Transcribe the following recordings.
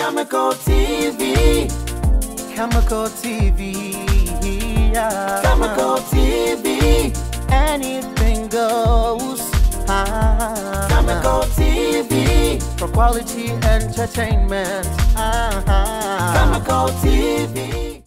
Khemical TV. Khemical TV. Yeah. Khemical TV. Anything goes. Ah. Khemical TV. For quality entertainment. Ah. Khemical TV.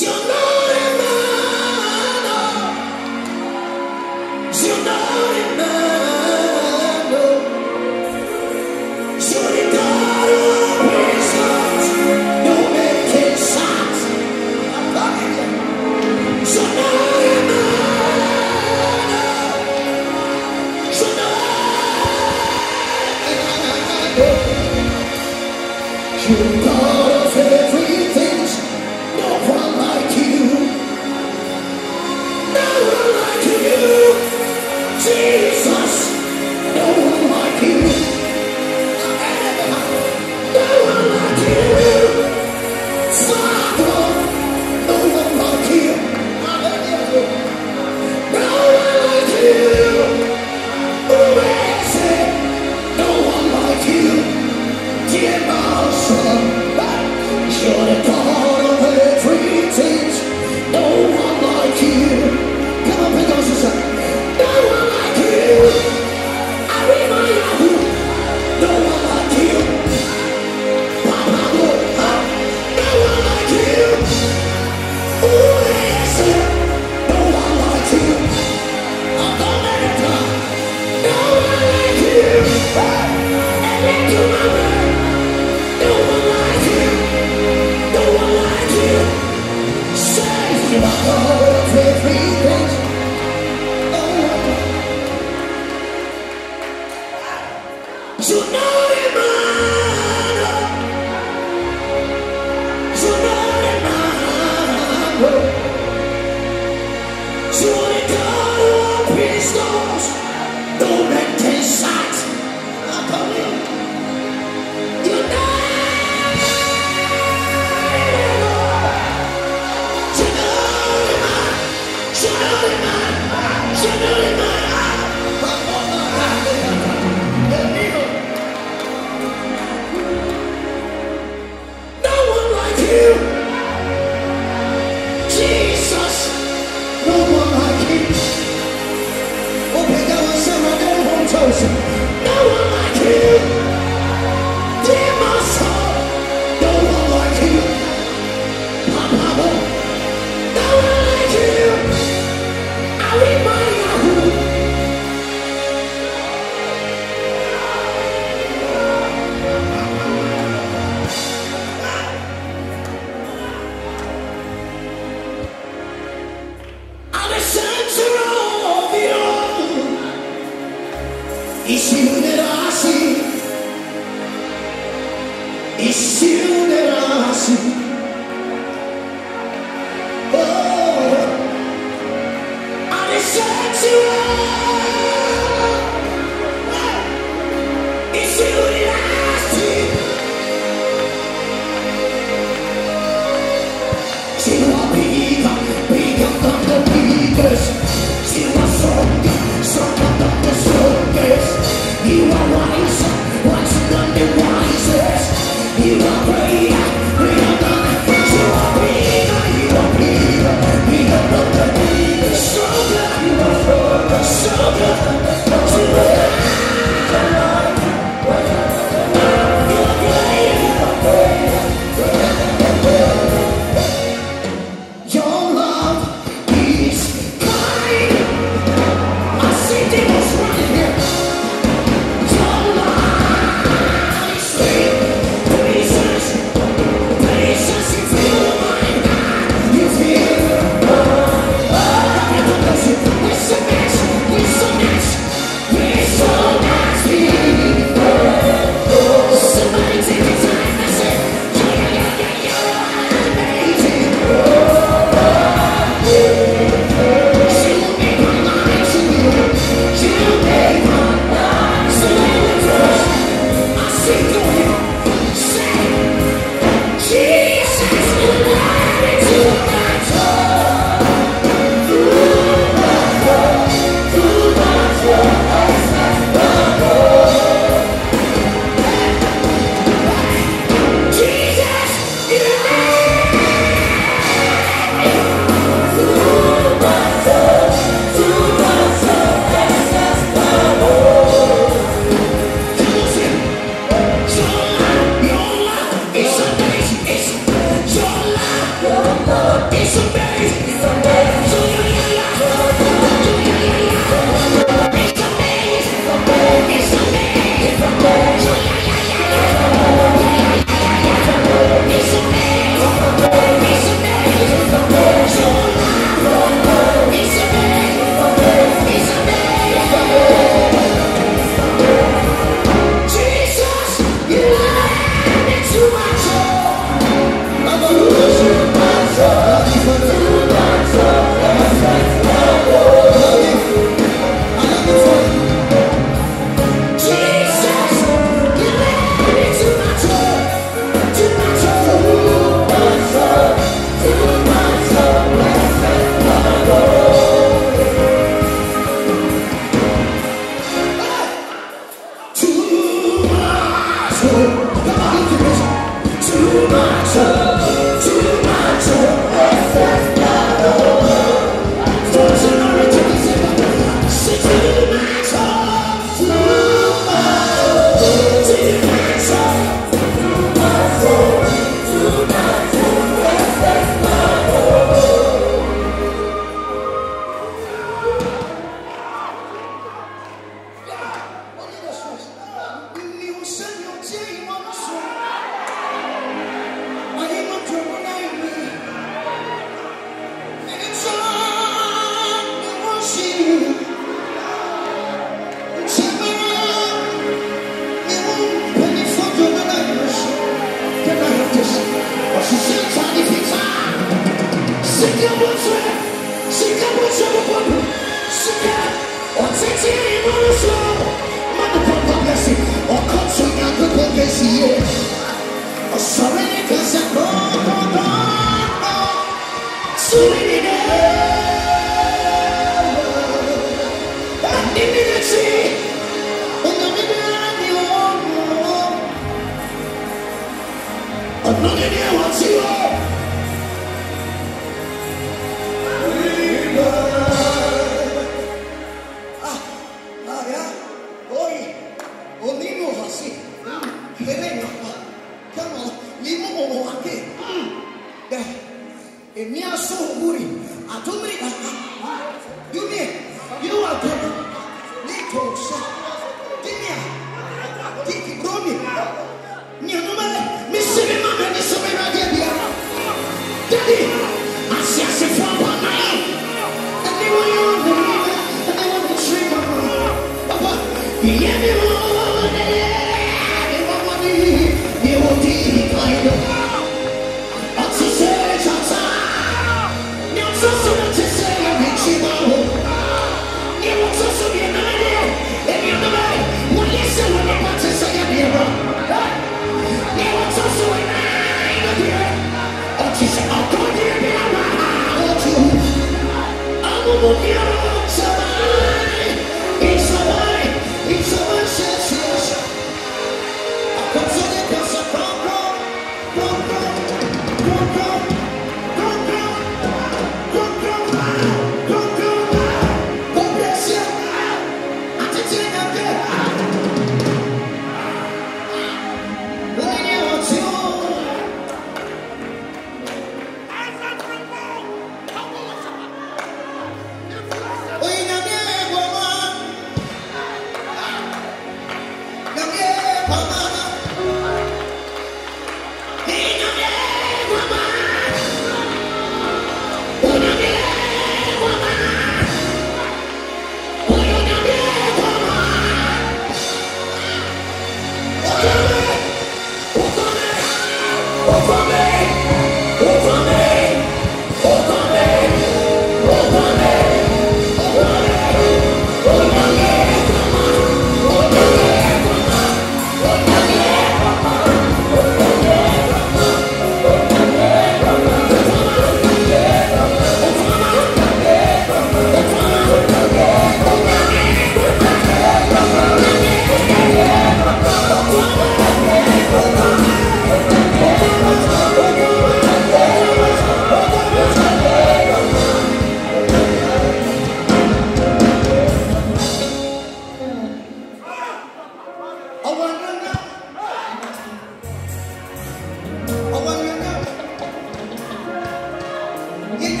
That's it!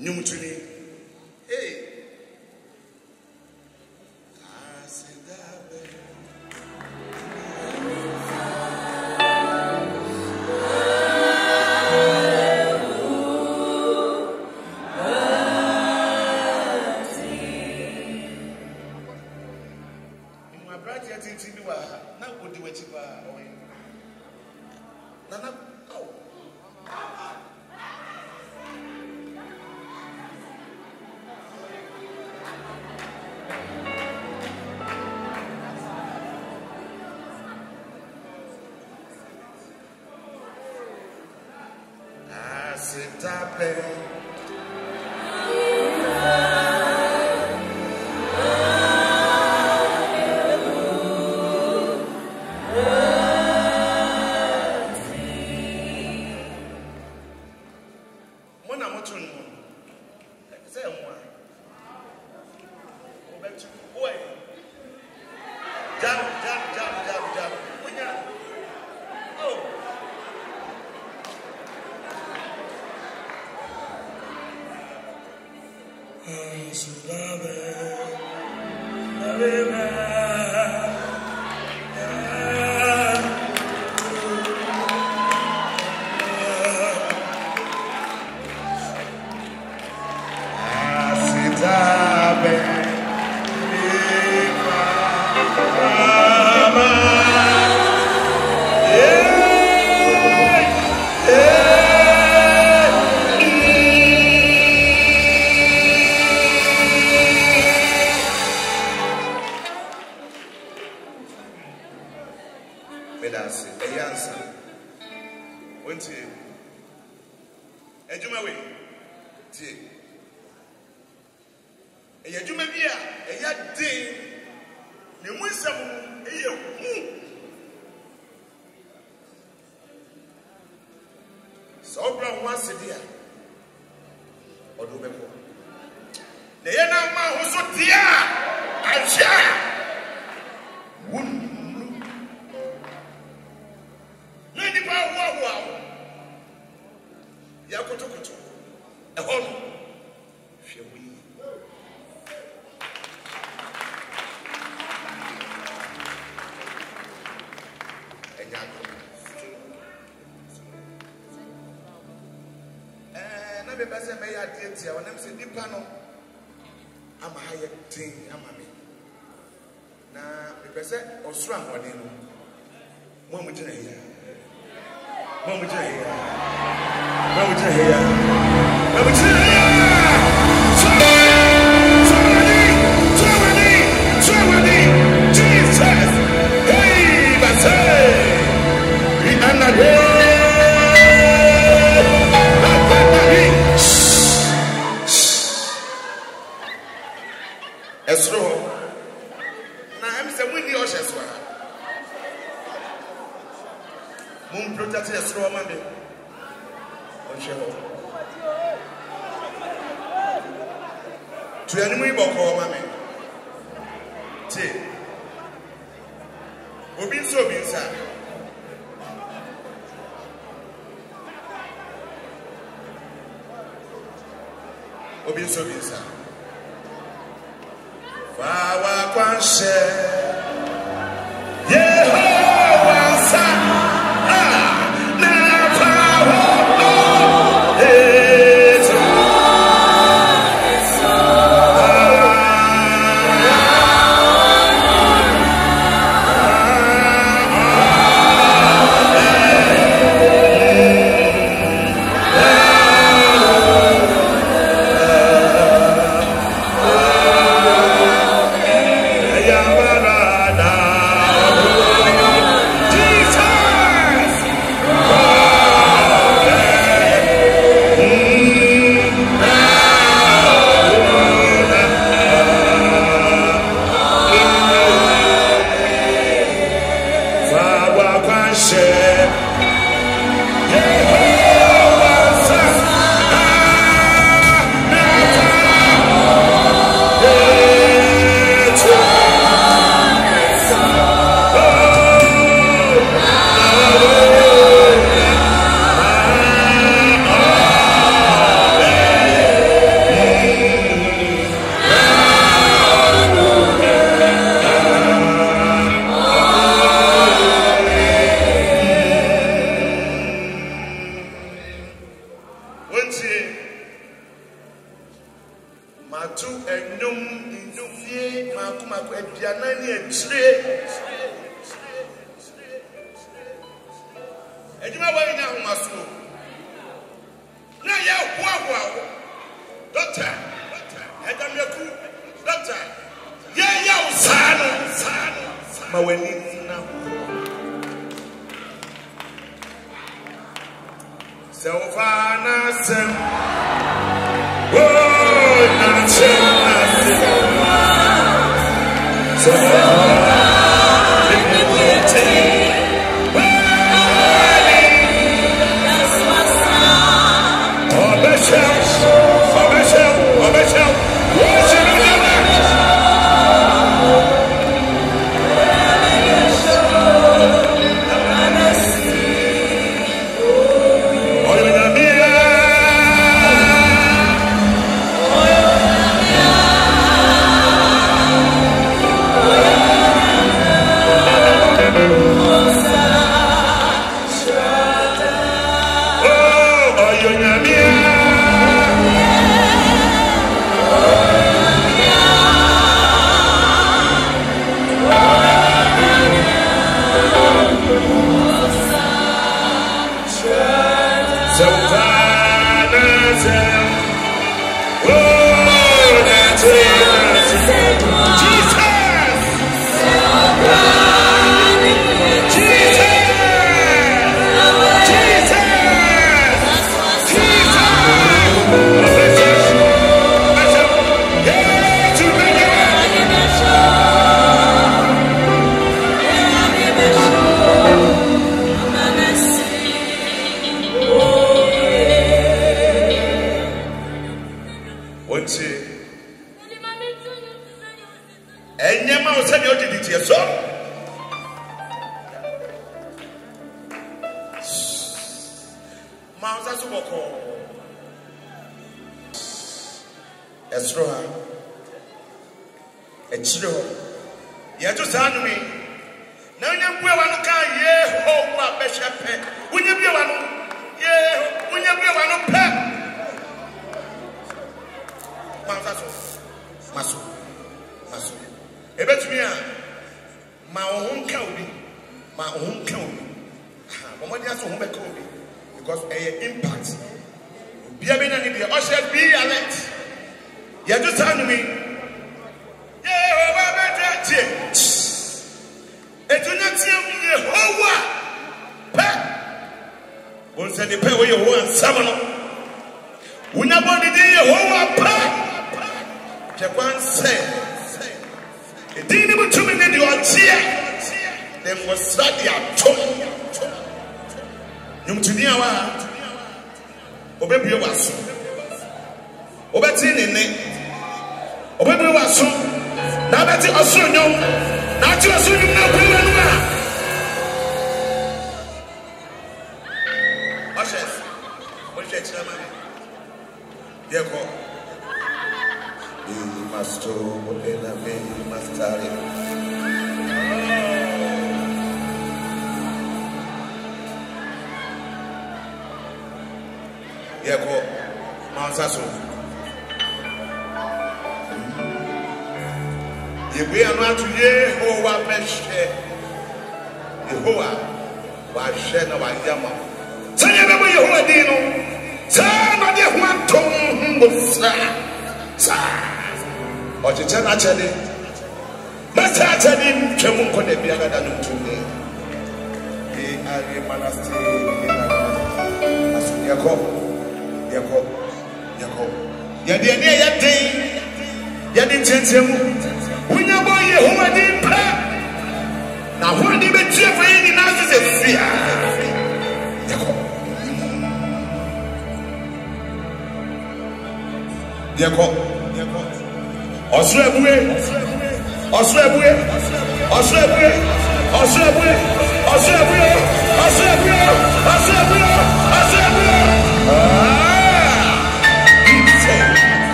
Nyumutuni. Hey.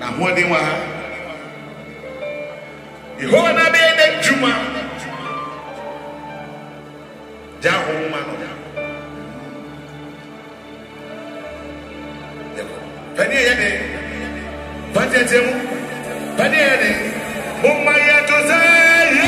Now, Mwadima Yehowa na bende juma Jaho umano Panie yade Pate temu Panie yade Mumaya tozayi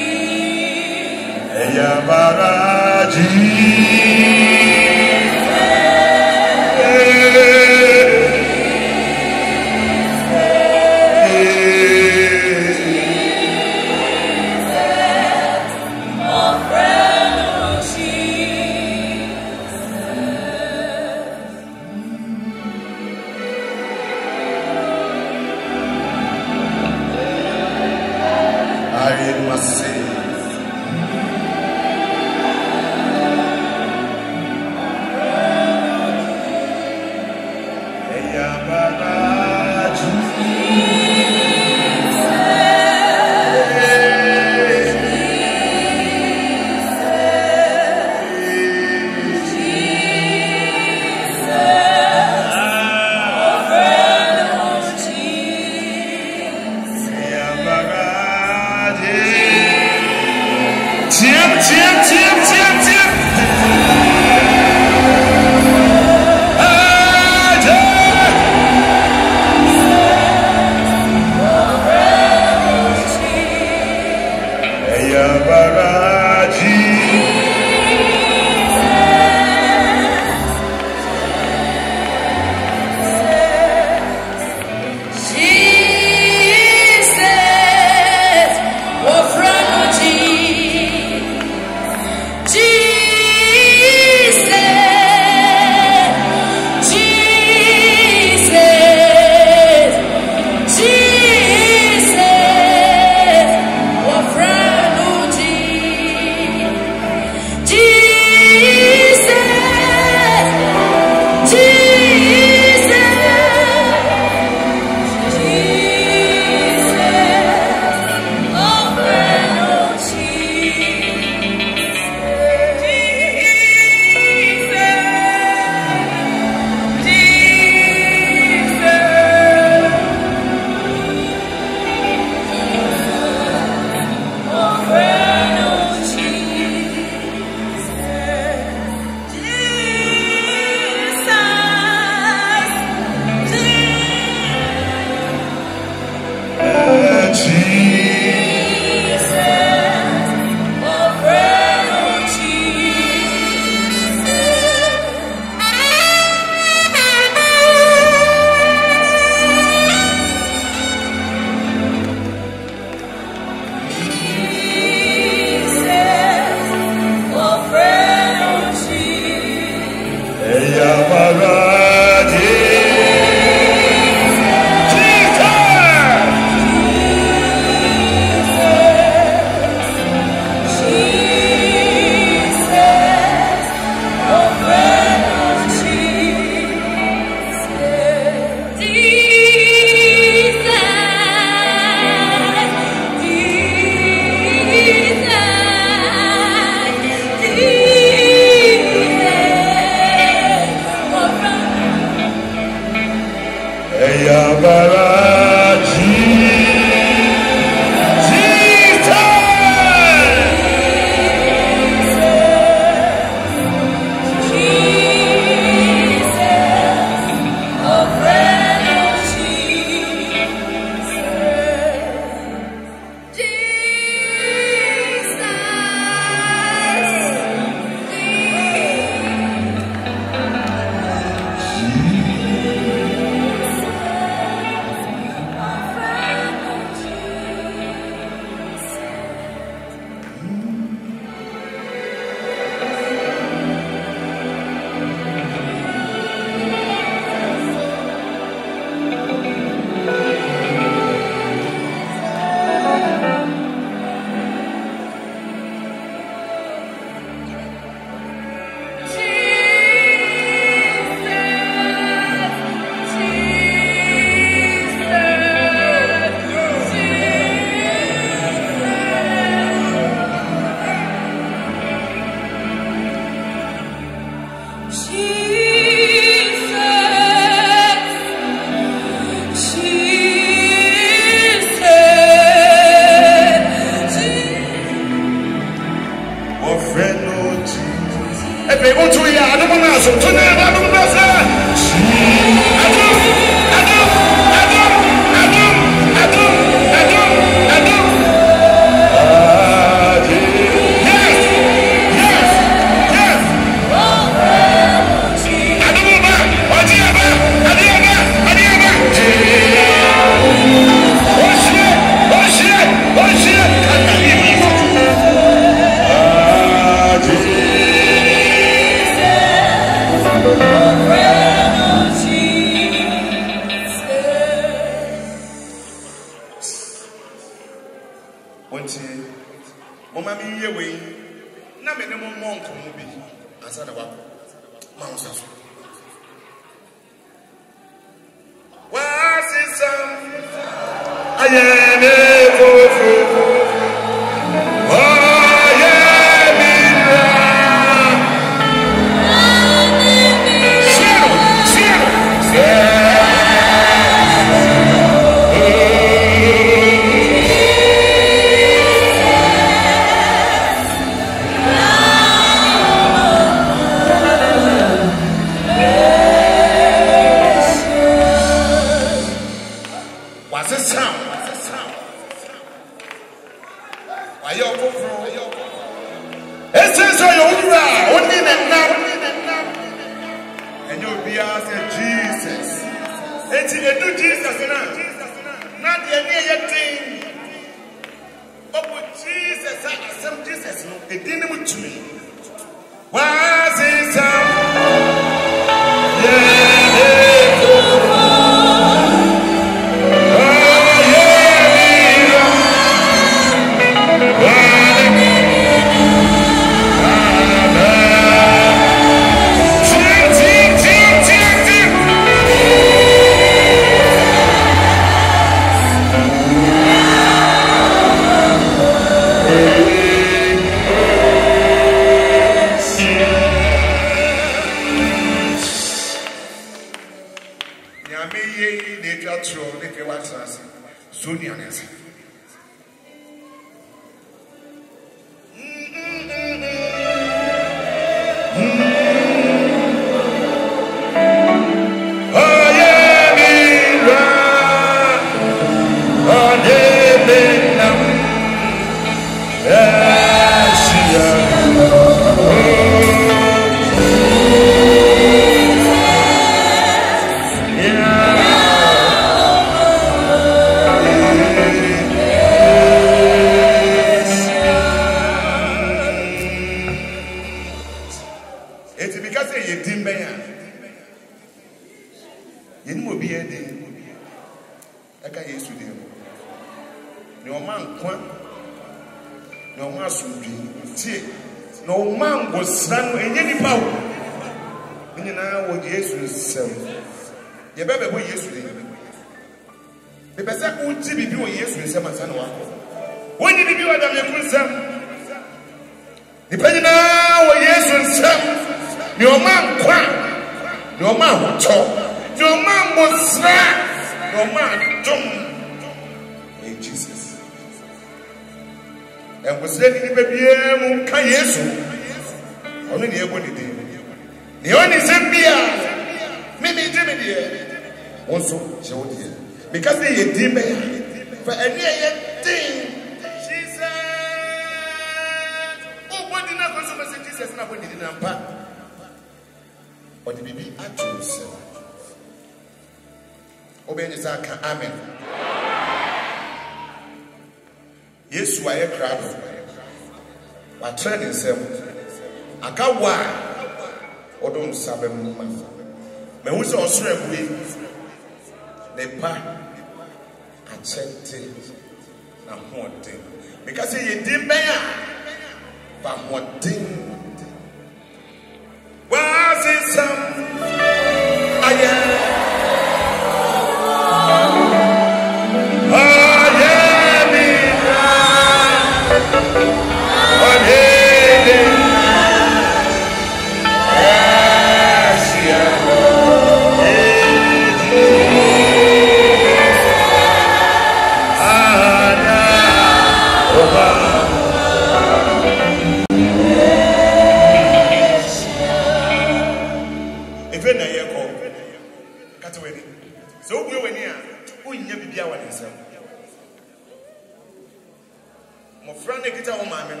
My friend, I get on my and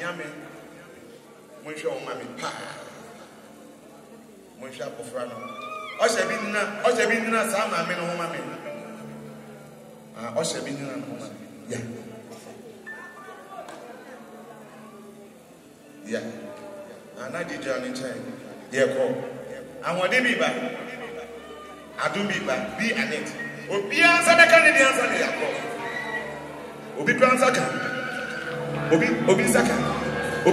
yammy. When she on my pie, when she up for I shall be not, I shall be not some mammy or mammy. I shall be not, yeah. Yeah, and I did Johnny Chang. Yeah, go. I want to be back. I do be back. Be an it. Obianza the Canadians and Yako. Obi Pransaka. Obisaka. I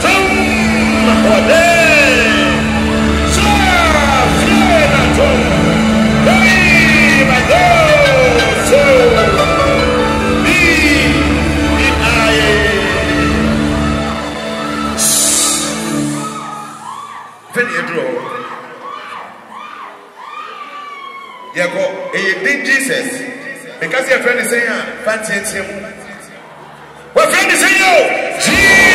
don't know. My God. They go, he did Jesus because your friend is saying, fancy him. What friend is saying, oh, Jesus!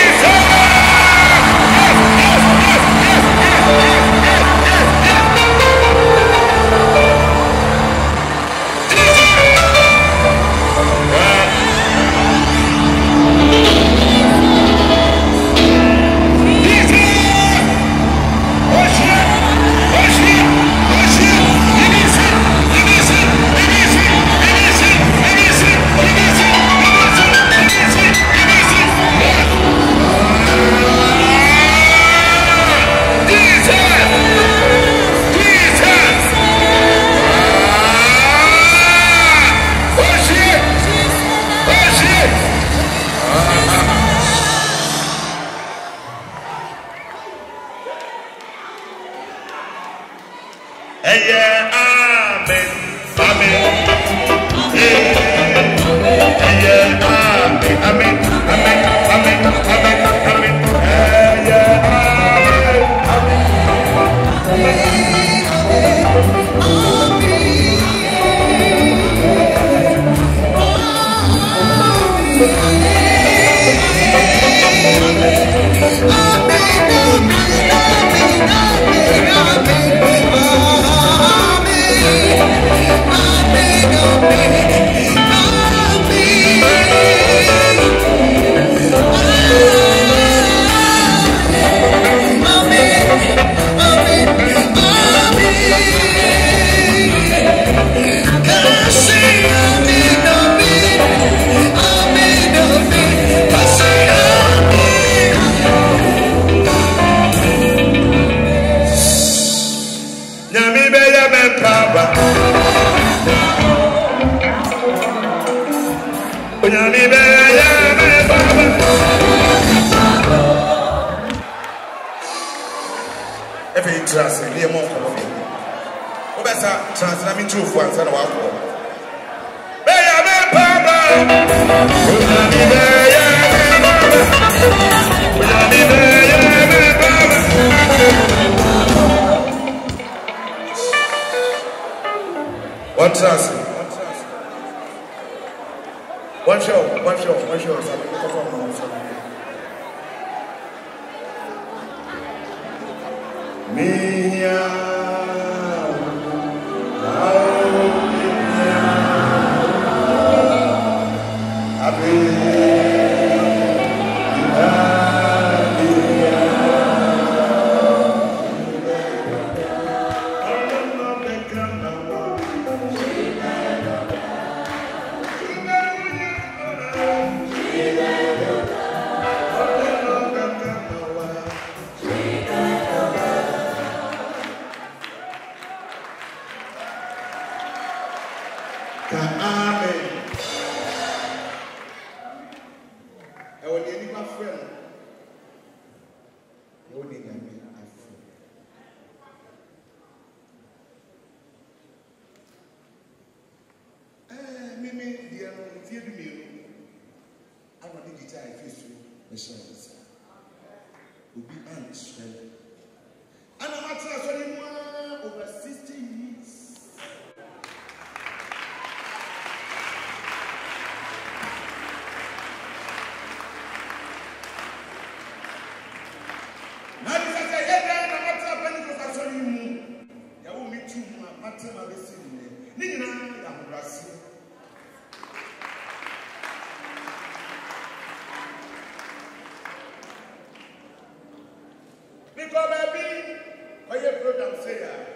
here.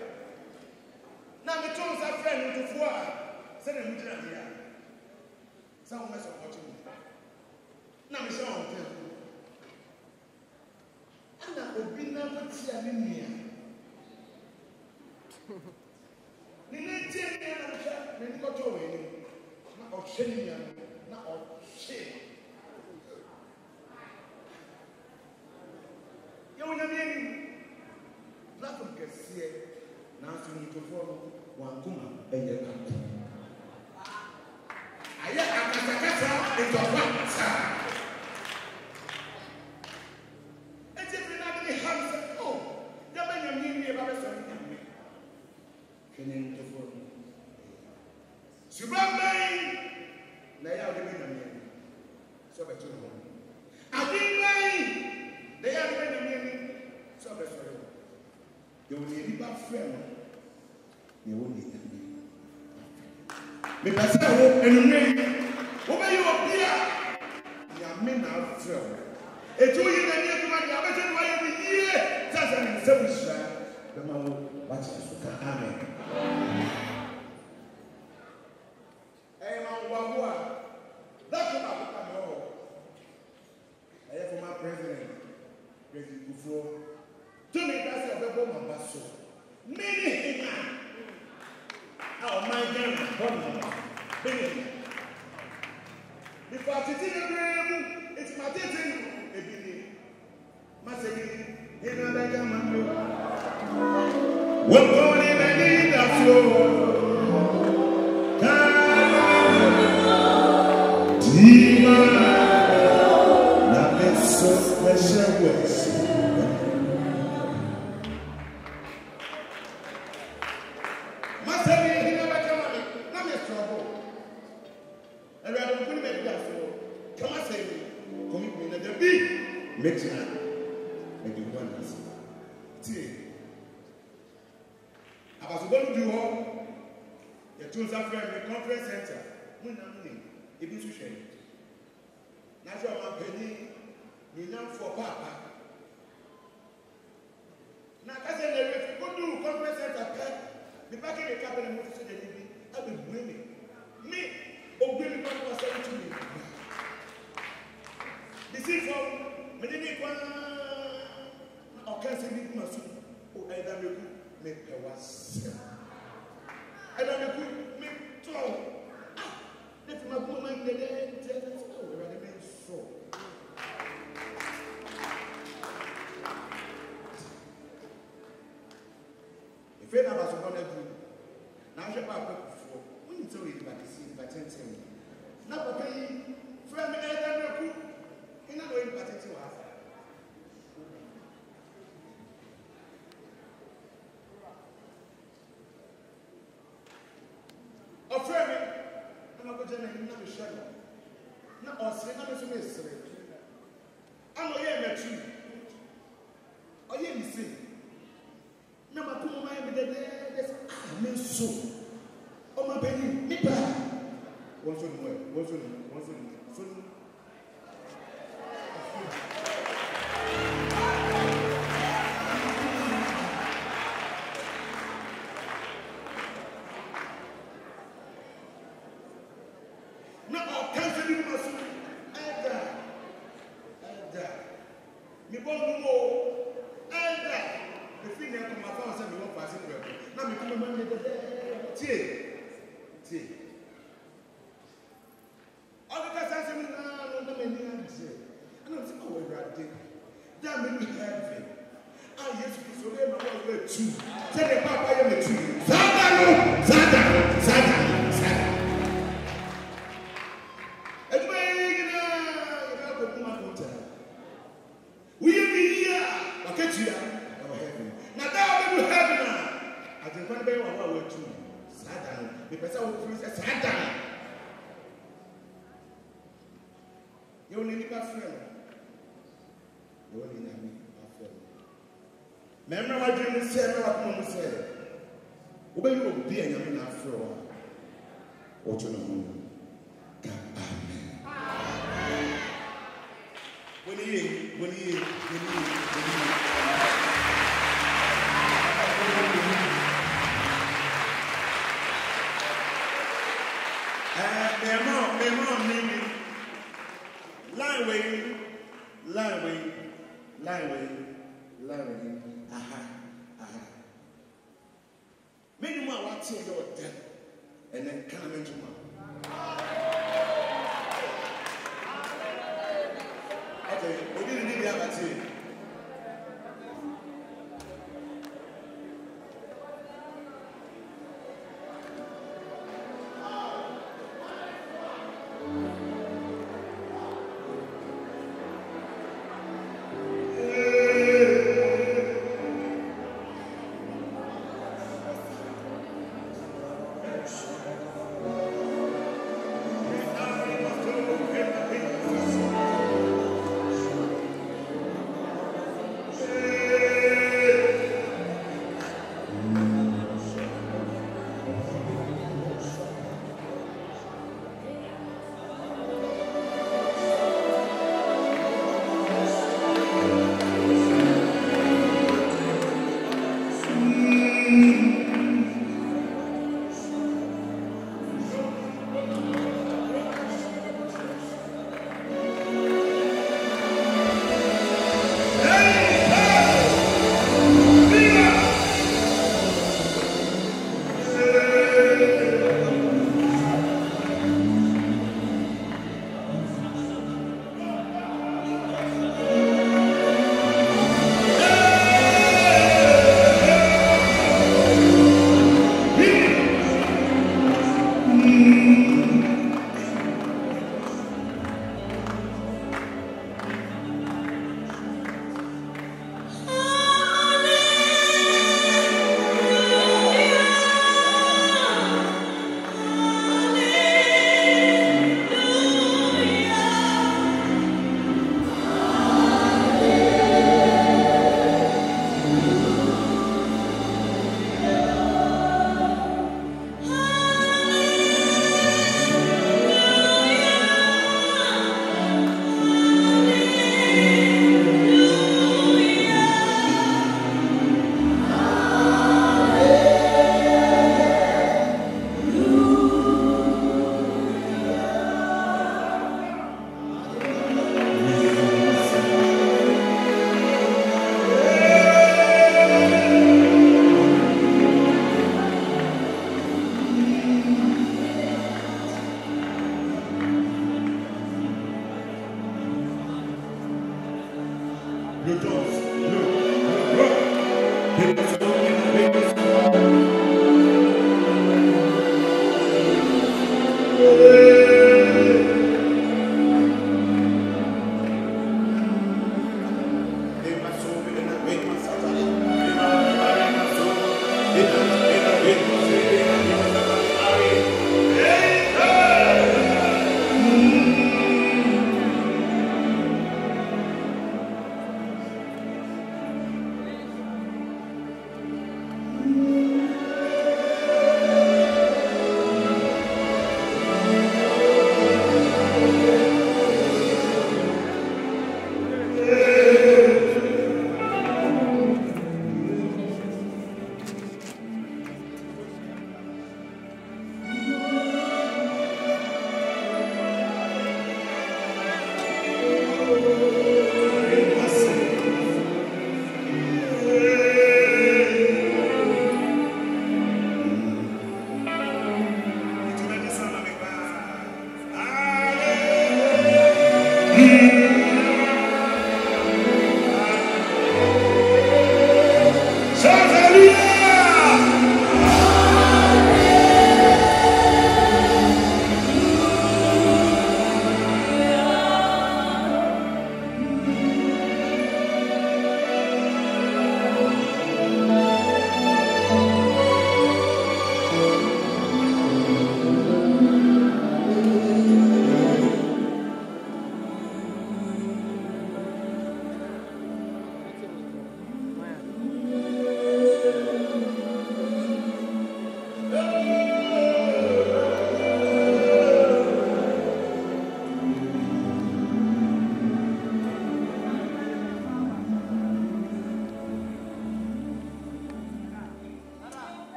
Now we chose our friend to four. Send him to here. Some of us are watching me. Now we shall tell you. And I will be never telling me. Nina Tim, and got away. Not of shame, not of shame. You know what I mean? Nothing can see it. Now, you need to follow one woman and your country. I am a catcher in the front, sir. It's every night in the house. Oh, the man you mean me about a certain thing. Can you to follow me? Subrame, they are the men. So, but you know, I didn't lie. They are the men. So, but you know. You will need a friend. You will need a because I hope and name. Over you up here, your men are friend. It's all you can get to my government by every year. That's an exception. The man watch this. Amen. Hey, man, Wawa. That's what I come home. I have for my president, President Kufuor. To make us a double mambasso. Many our mind is gone. Many. Before I sit in the room, it's my dating. A baby. Masagini, another man. We're going in and in the floor. Time. Demon. Nothing so special works. When he And then come into my okay, we didn't need that much here.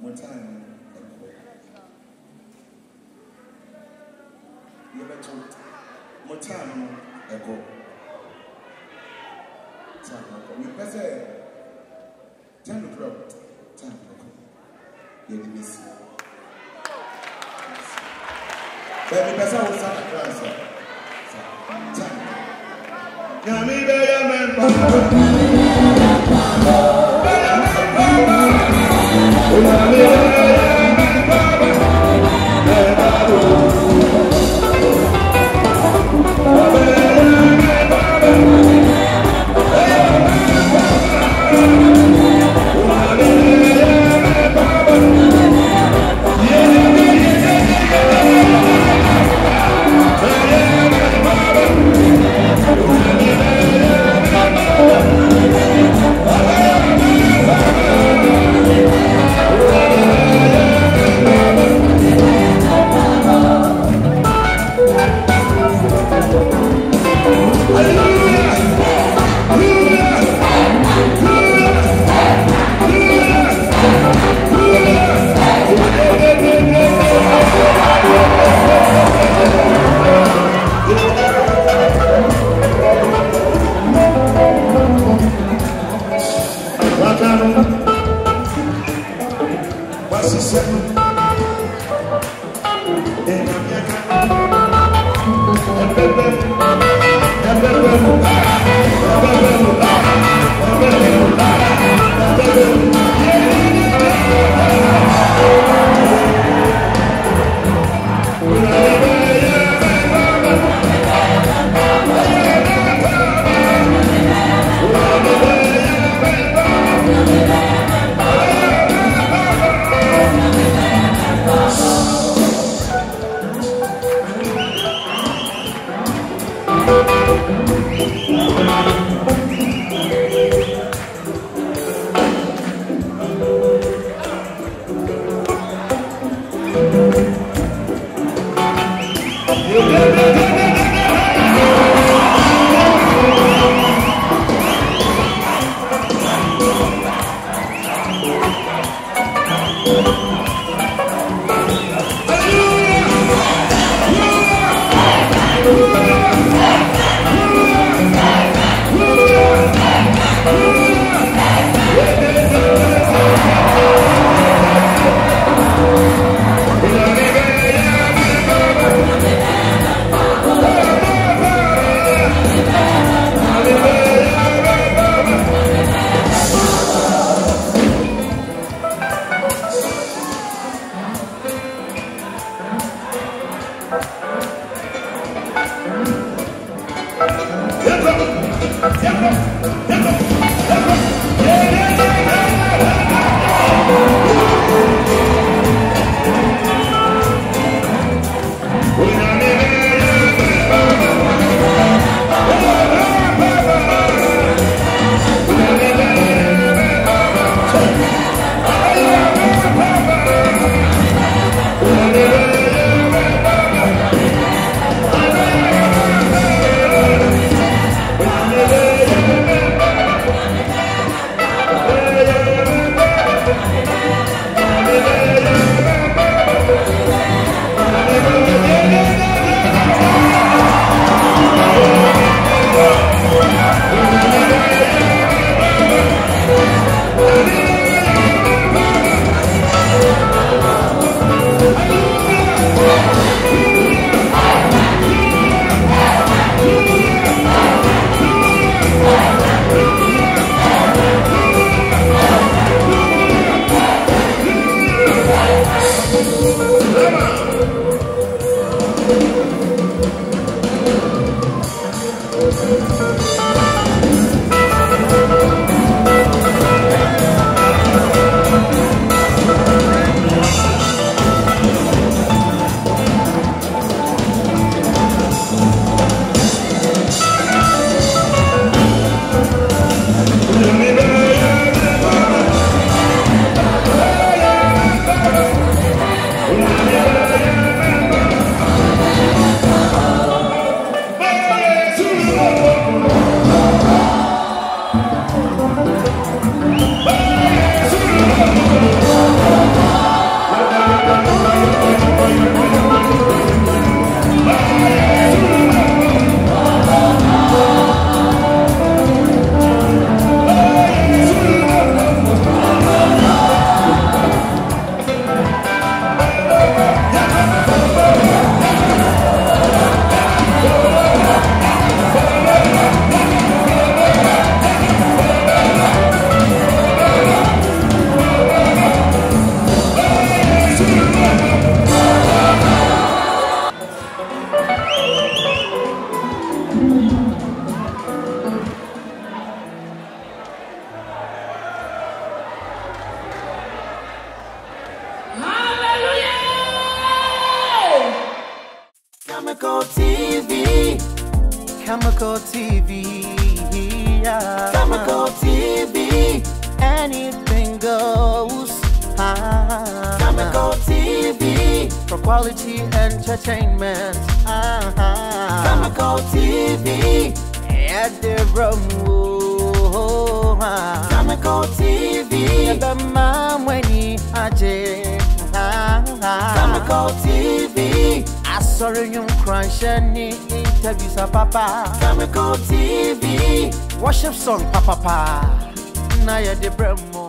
One time, more time ago. Time ago. We can say, 10 o'clock. Time ago. You didn't miss it. But the person was not Khemical TV. Khemical TV, yeah. Khemical TV. Anything goes. Khemical TV. For quality entertainment. Khemical TV. At the room. Khemical TV. The man when he Khemical TV. I saw you crunch any interviews of Papa. Khemical TV. Worship song, Papa. Naya de Bremo.